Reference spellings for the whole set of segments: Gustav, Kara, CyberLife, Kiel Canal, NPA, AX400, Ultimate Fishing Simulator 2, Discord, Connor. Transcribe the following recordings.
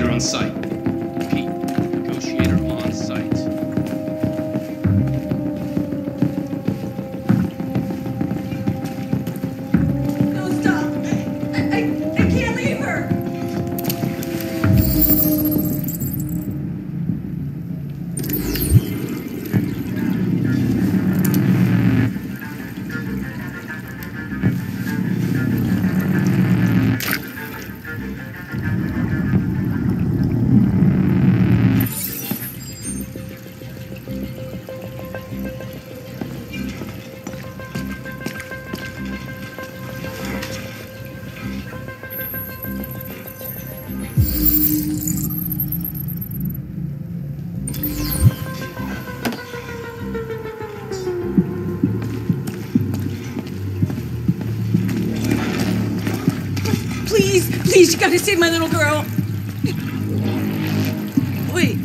Negotiator on site. Repeat. Negotiator on site. No, stop! I can't leave her! Please, you gotta save my little girl. Wait.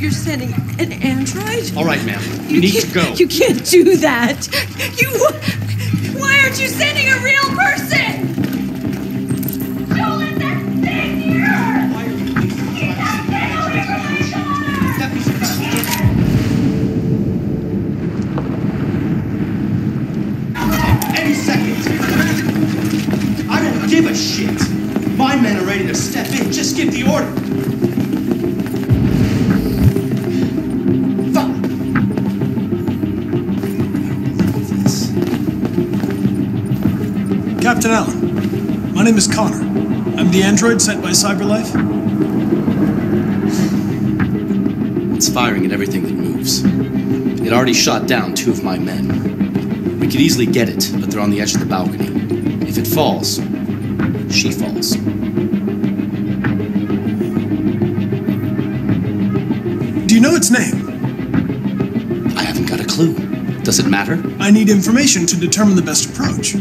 You're sending an android? All right, ma'am. You need to go. You can't do that. Why aren't you sending a real person? Captain Allen, my name is Connor. I'm the android sent by CyberLife. It's firing at everything that moves. It already shot down two of my men. We could easily get it, but they're on the edge of the balcony. If it falls, she falls. Do you know its name? I haven't got a clue. Does it matter? I need information to determine the best approach.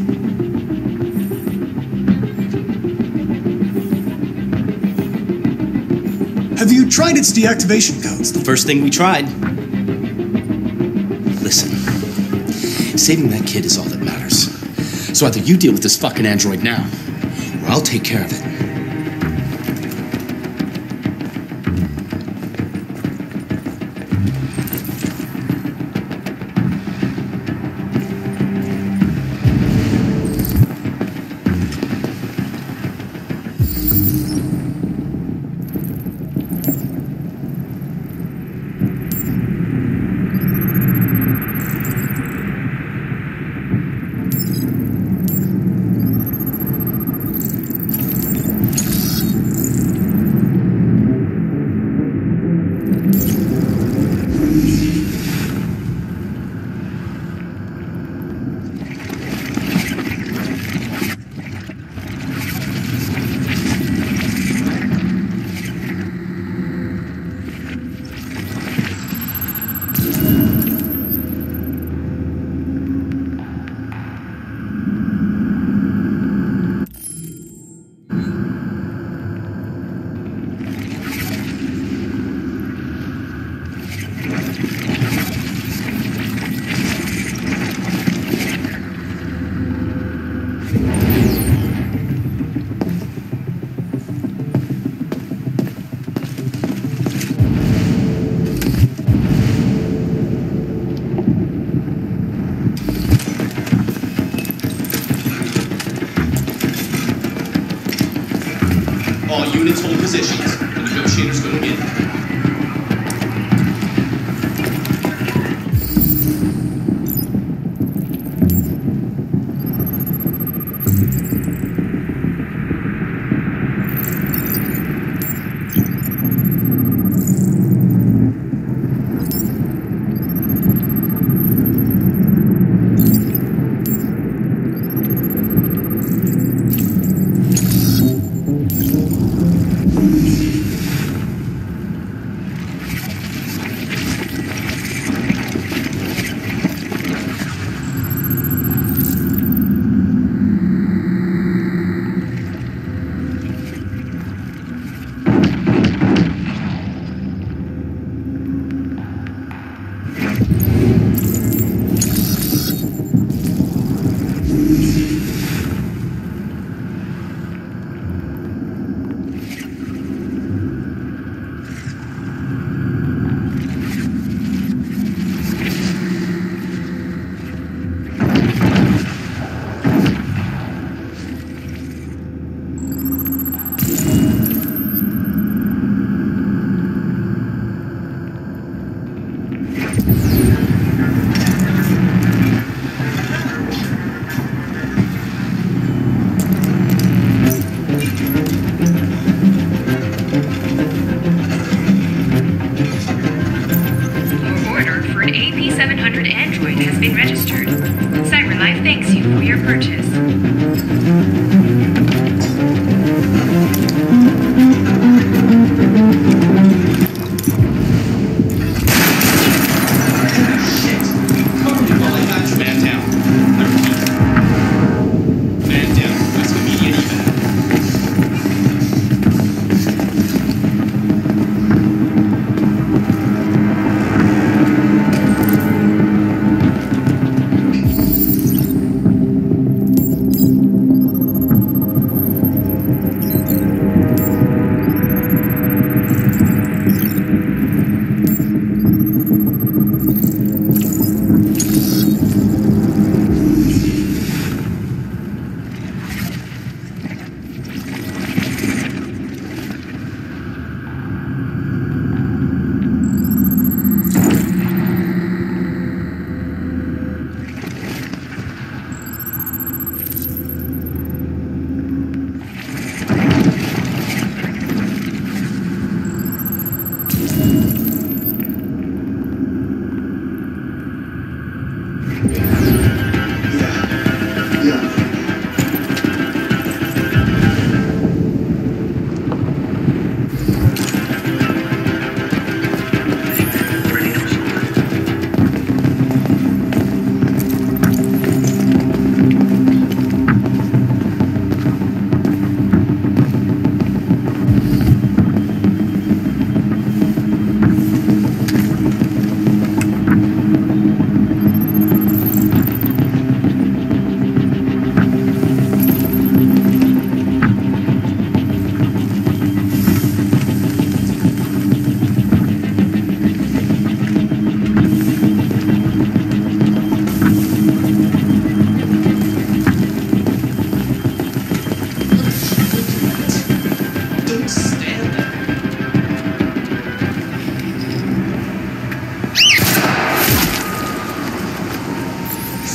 Have you tried its deactivation codes? The first thing we tried. Listen, saving that kid is all that matters. So either you deal with this fucking android now, or I'll take care of it. All units hold positions. The negotiator's going in. been registered. CyberLife thanks you for your purchase.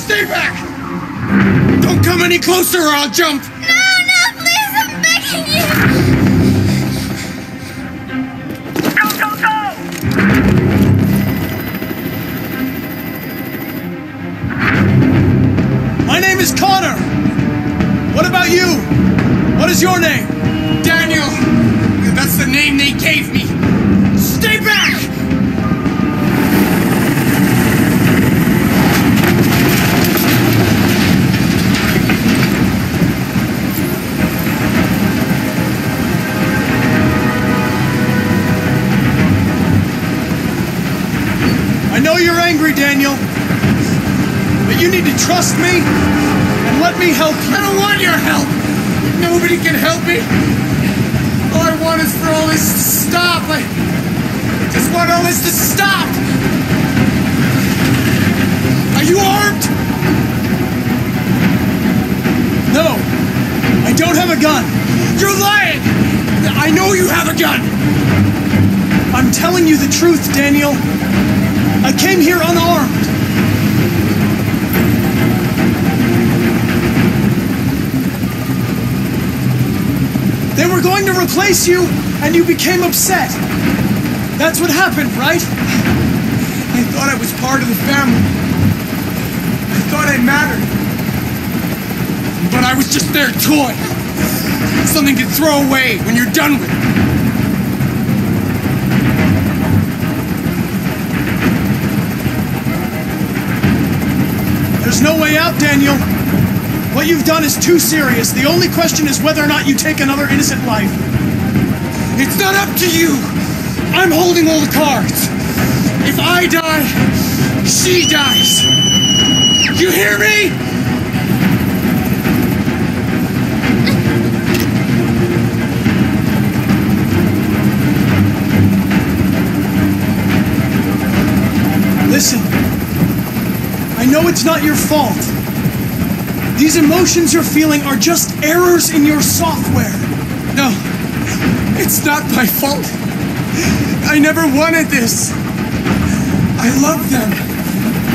Stay back! Don't come any closer or I'll jump! No, no, please, I'm begging you! Go, go, go! My name is Connor! What about you? What is your name? Daniel! That's the name they gave me! Stay back! Daniel, but you need to trust me and let me help you. I don't want your help. Nobody can help me. All I want is for all this to stop. I just want all this to stop. Are you armed? No, I don't have a gun. You're lying. I know you have a gun. I'm telling you the truth, Daniel. I came here unarmed. They were going to replace you, and you became upset. That's what happened, right? I thought I was part of the family. I thought I mattered. But I was just their toy. Something to throw away when you're done with it. There's no way out, Daniel. What you've done is too serious. The only question is whether or not you take another innocent life. It's not up to you. I'm holding all the cards. If I die, she dies. You hear me? No, it's not your fault. These emotions you're feeling are just errors in your software. No, it's not my fault. I never wanted this. I love them,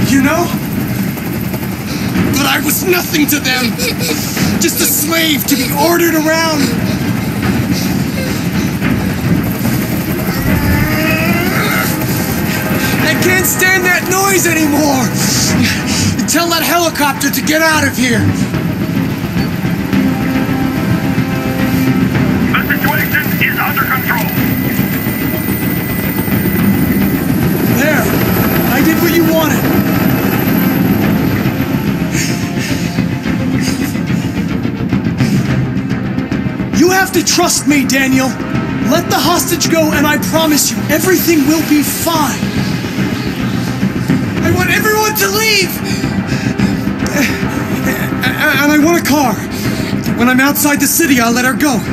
you know? But I was nothing to them. Just a slave to be ordered around. I can't stand that noise anymore. Tell that helicopter to get out of here! The situation is under control! There! I did what you wanted! You have to trust me, Daniel! Let the hostage go and I promise you, everything will be fine! I want everyone to leave! And I want a car. When I'm outside the city, I'll let her go.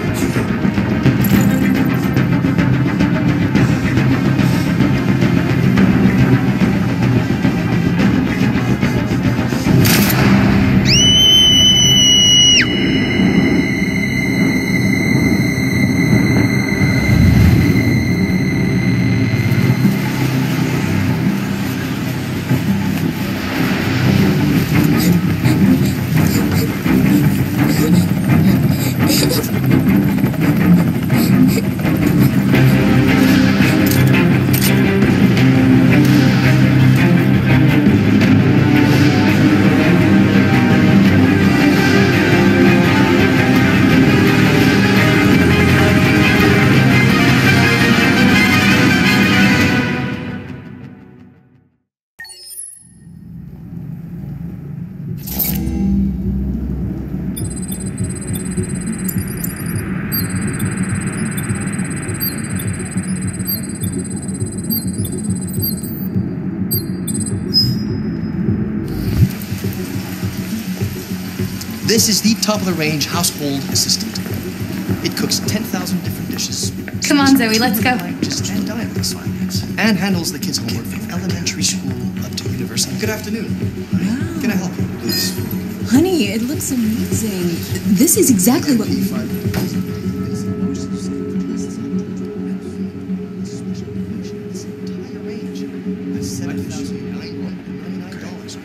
This is the top-of-the-range household assistant. It cooks 10,000 different dishes. Come on, Zoe, let's go. And diet assignments. And handles the kids' homework from elementary school up to university. Good afternoon. Wow. Can I help you, please? Honey, it looks amazing. This is exactly what we find.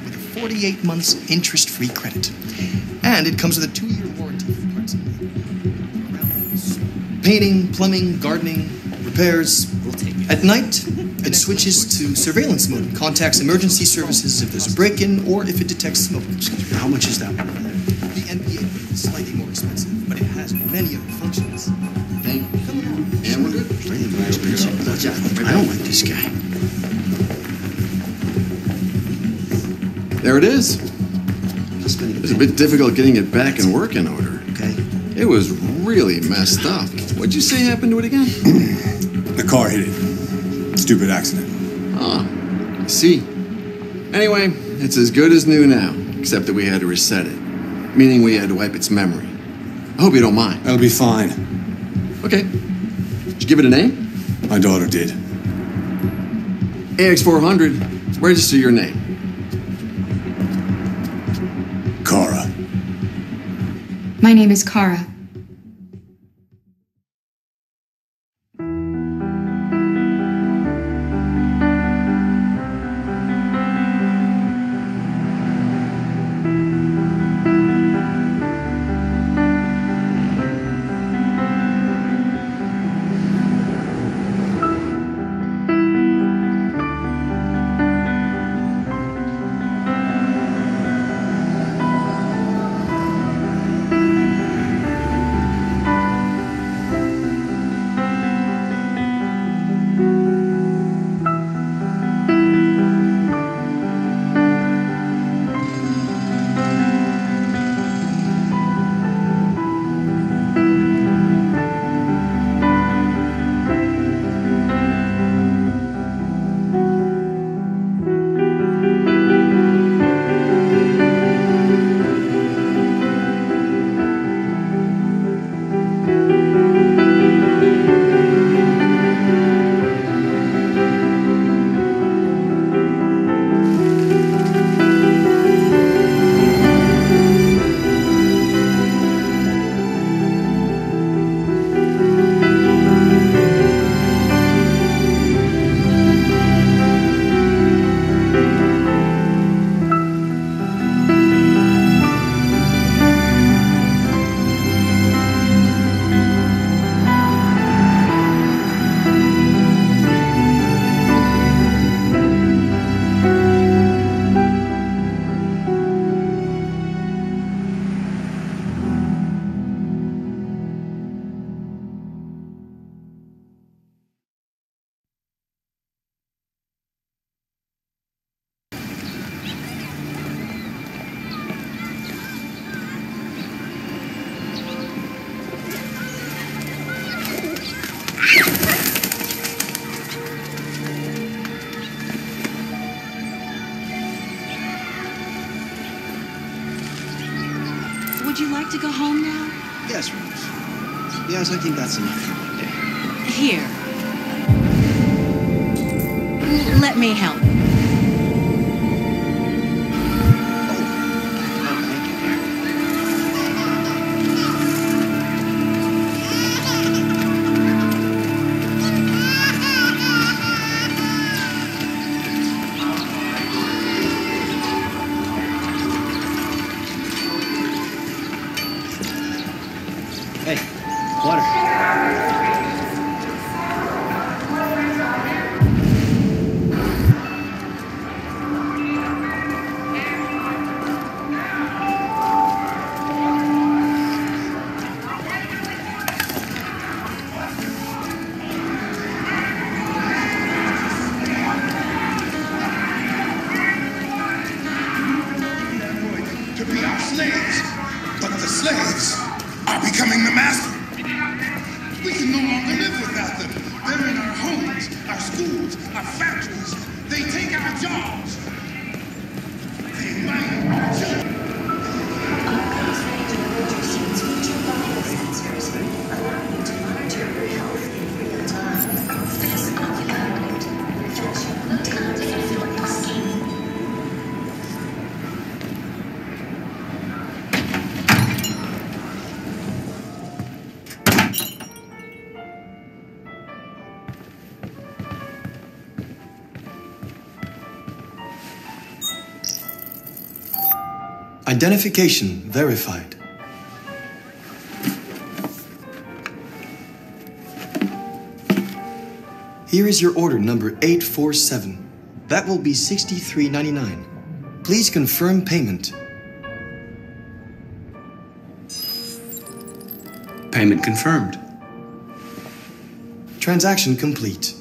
$48 months interest-free credit. And it comes with a 2-year warranty for parts and painting, plumbing, gardening, repairs. We'll take it. At night, it switches to surveillance mode and contacts emergency services if there's a break-in or if it detects smoke. How much is that? The NPA is slightly more expensive, but it has many other functions. Thank you. And we're good. I don't like this guy. There it is. It was a bit difficult getting it back in working order. Okay. It was really messed up. What'd you say happened to it again? The car hit it. Stupid accident. Ah, I see. Anyway, it's as good as new now, except that we had to reset it, meaning we had to wipe its memory. I hope you don't mind. That'll be fine. Okay. Did you give it a name? My daughter did. AX400, register your name. Kara. My name is Kara. to go home now? Yes, Rose. Yes, I think that's enough for one day. Here. Let me help. Identification verified. Here is your order number 847. That will be $63.99. Please confirm payment. Payment confirmed. Transaction complete.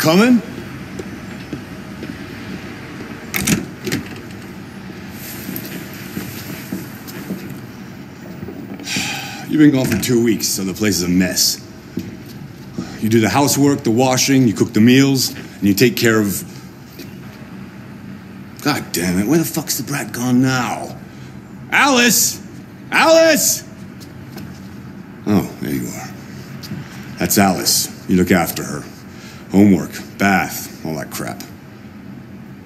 coming? You've been gone for 2 weeks, so the place is a mess. You do the housework, the washing, you cook the meals, and you take care of... God damn it, where the fuck's the brat gone now? Alice! Alice! Oh, there you are. That's Alice. You look after her. Homework, bath, all that crap.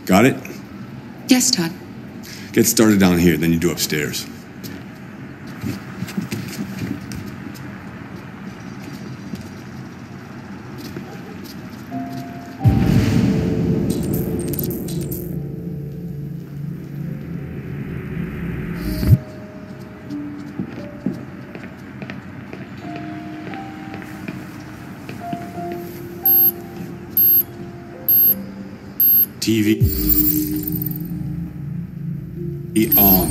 Got it? Yes, Todd. Get started down here, then you do upstairs. TV on.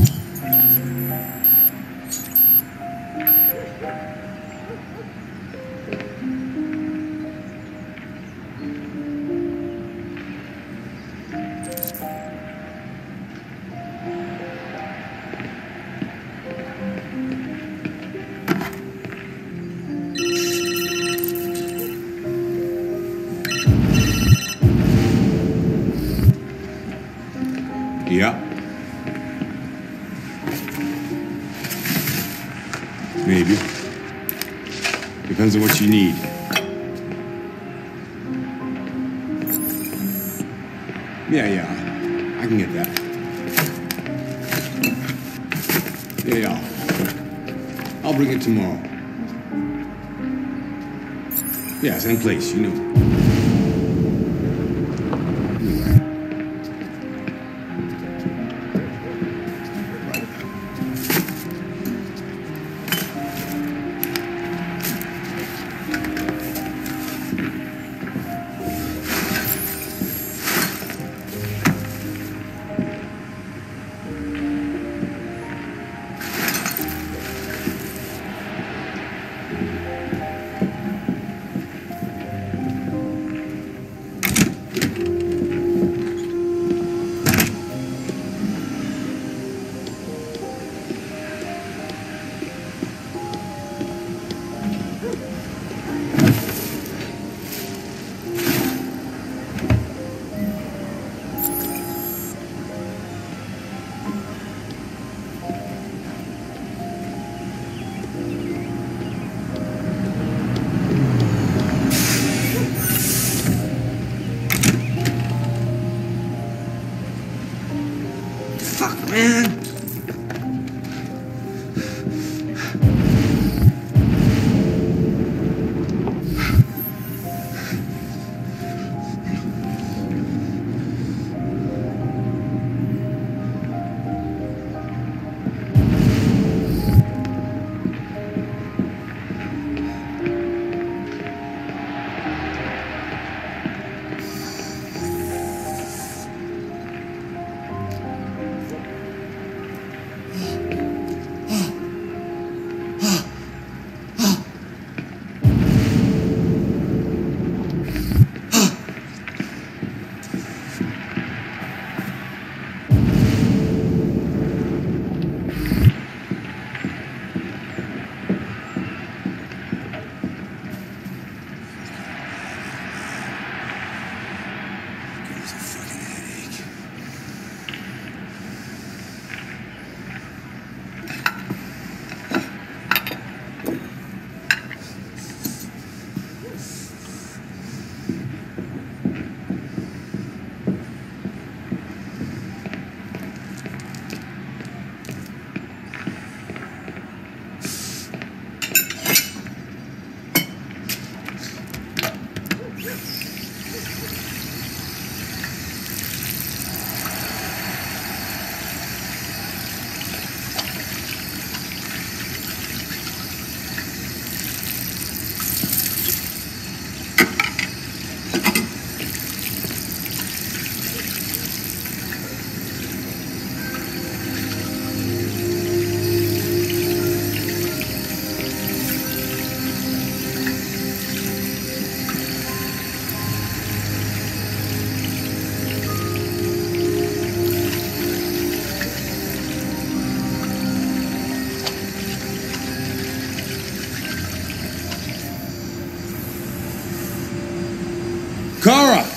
Yeah. Maybe. Depends on what you need. Yeah. I can get that. Yeah. I'll bring it tomorrow. Yeah, same place, you know.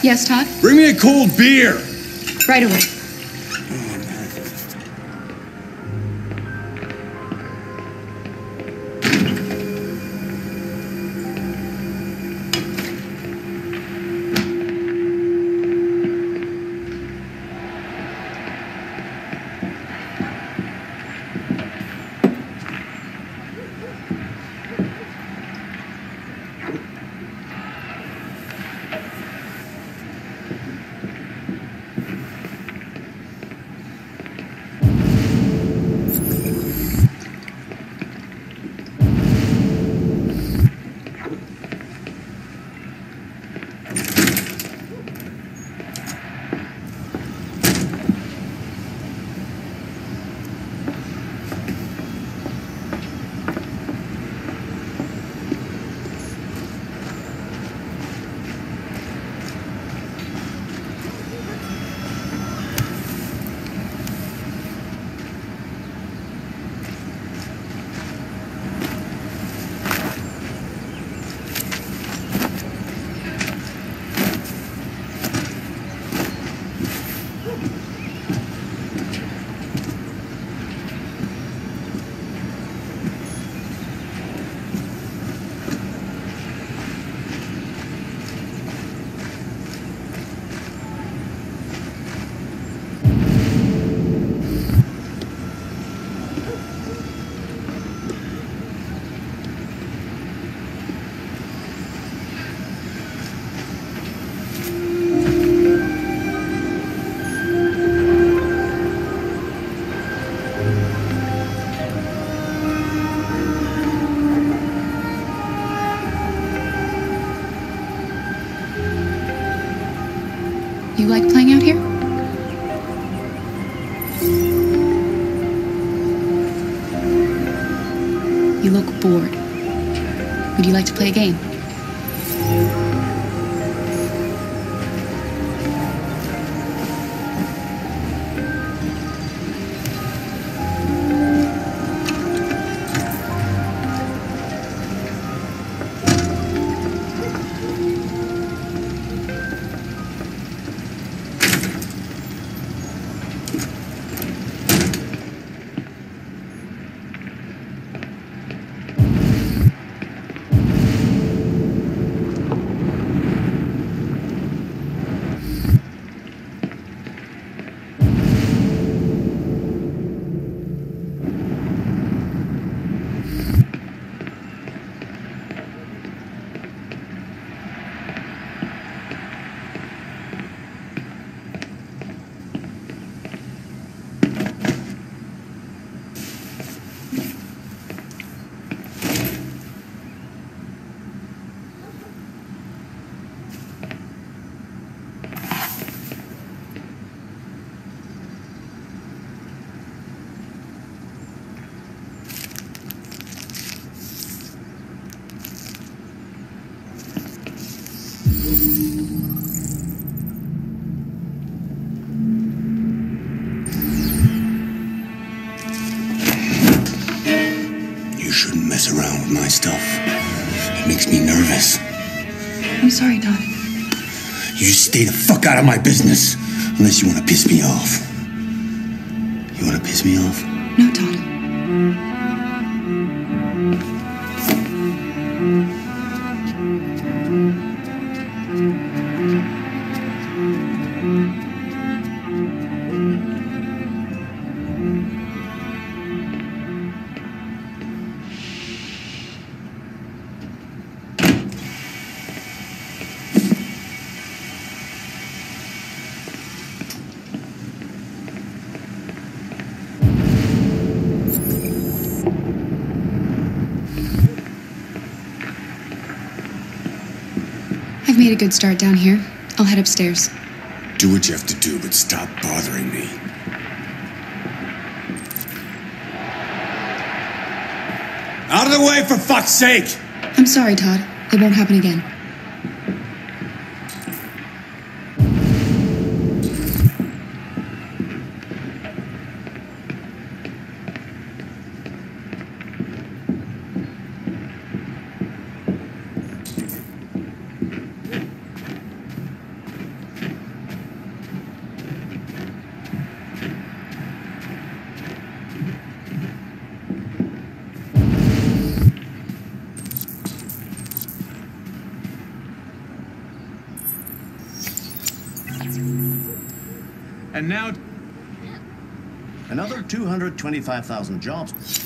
Yes, Todd? Bring me a cold beer! Right away. You like playing out here? You look bored. Would you like to play a game? Stuff. It makes me nervous. I'm sorry, Todd. You just stay the fuck out of my business. Unless you want to piss me off. You want to piss me off? No, Todd. Made a good start down here. I'll head upstairs. Do what you have to do, but stop bothering me. Out of the way, for fuck's sake! I'm sorry, Todd. It won't happen again. And now, another 225,000 jobs.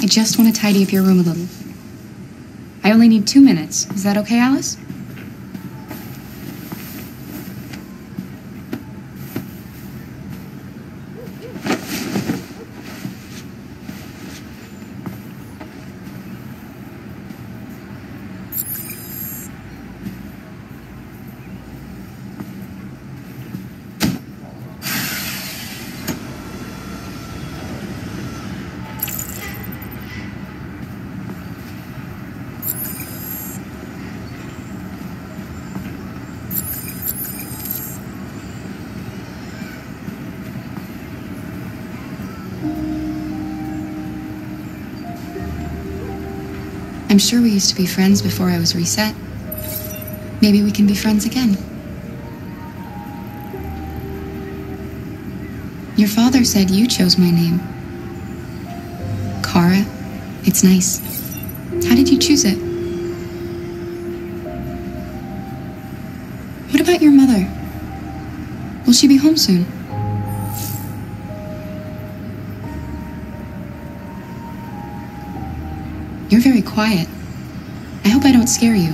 I just want to tidy up your room a little. I only need 2 minutes. Is that okay, Alice? I'm sure we used to be friends before I was reset. Maybe we can be friends again. Your father said you chose my name. Kara, it's nice. How did you choose it? What about your mother? Will she be home soon? You're very quiet. I hope I don't scare you.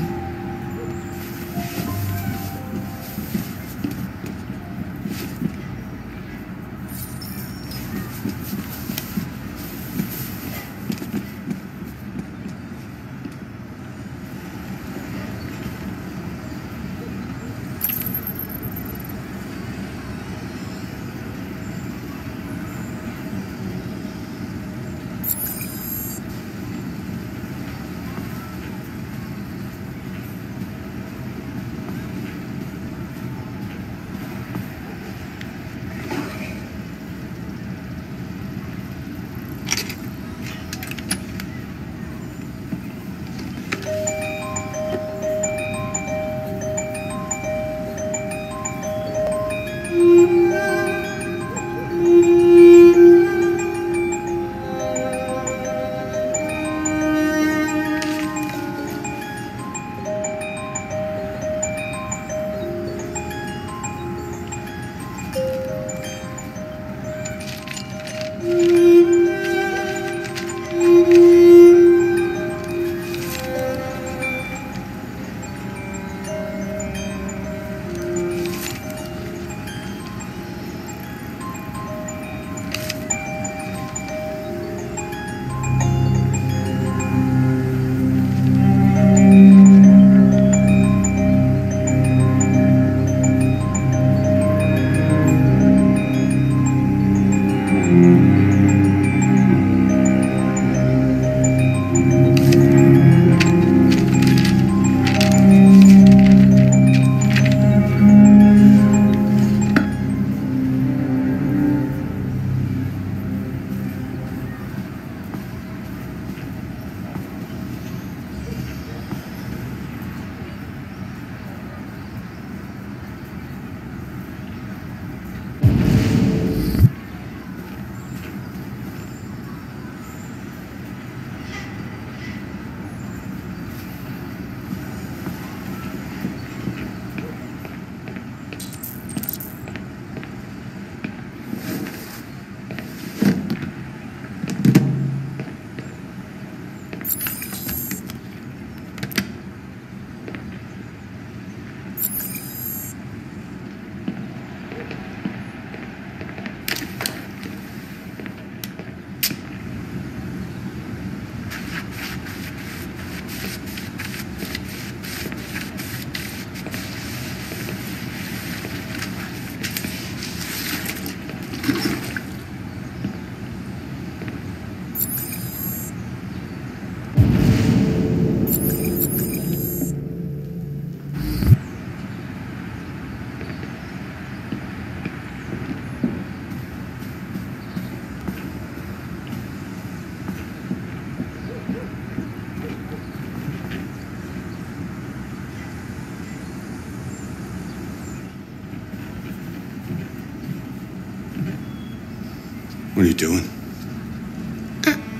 What are you doing?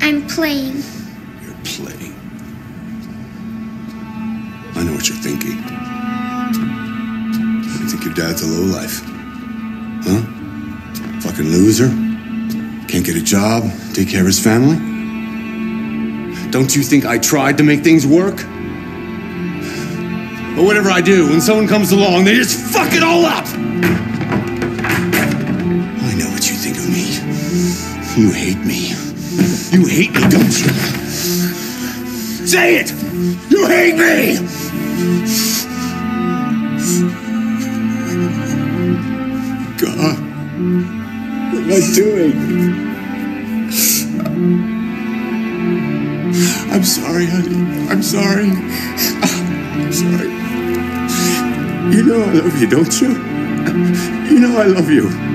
I'm playing. You're playing. I know what you're thinking. You think your dad's a lowlife. Huh? Fucking loser? Can't get a job, take care of his family? Don't you think I tried to make things work? But whatever I do, when someone comes along, they just fuck it all up! You hate me. You hate me, don't you? Say it! You hate me! God, what am I doing? I'm sorry, honey. I'm sorry. I'm sorry. You know I love you, don't you? You know I love you.